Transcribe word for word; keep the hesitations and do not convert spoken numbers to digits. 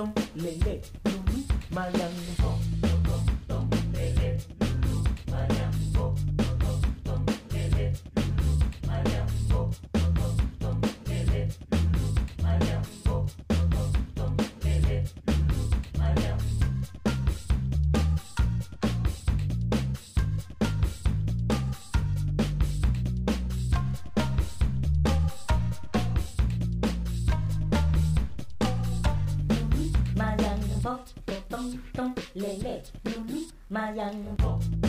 tom lele lulu malambo tom tom tom lele lulu malambo tom tom lele lulu malambo tom tom lele lulu malambo tom tom lele lulu malambo. Tom tom lele lulu malambo.